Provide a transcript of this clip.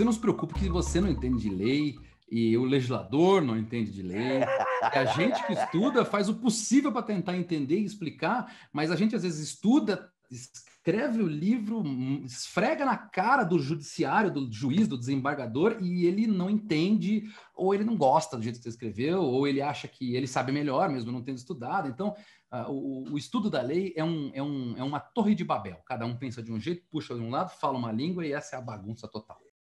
Você não se preocupe que você não entende de lei e o legislador não entende de lei. E a gente que estuda faz o possível para tentar entender e explicar, mas a gente às vezes estuda, escreve o livro, esfrega na cara do judiciário, do juiz, do desembargador, e ele não entende, ou ele não gosta do jeito que você escreveu, ou ele acha que ele sabe melhor, mesmo não tendo estudado. Então, o estudo da lei é uma torre de Babel. Cada um pensa de um jeito, puxa de um lado, fala uma língua, e essa é a bagunça total.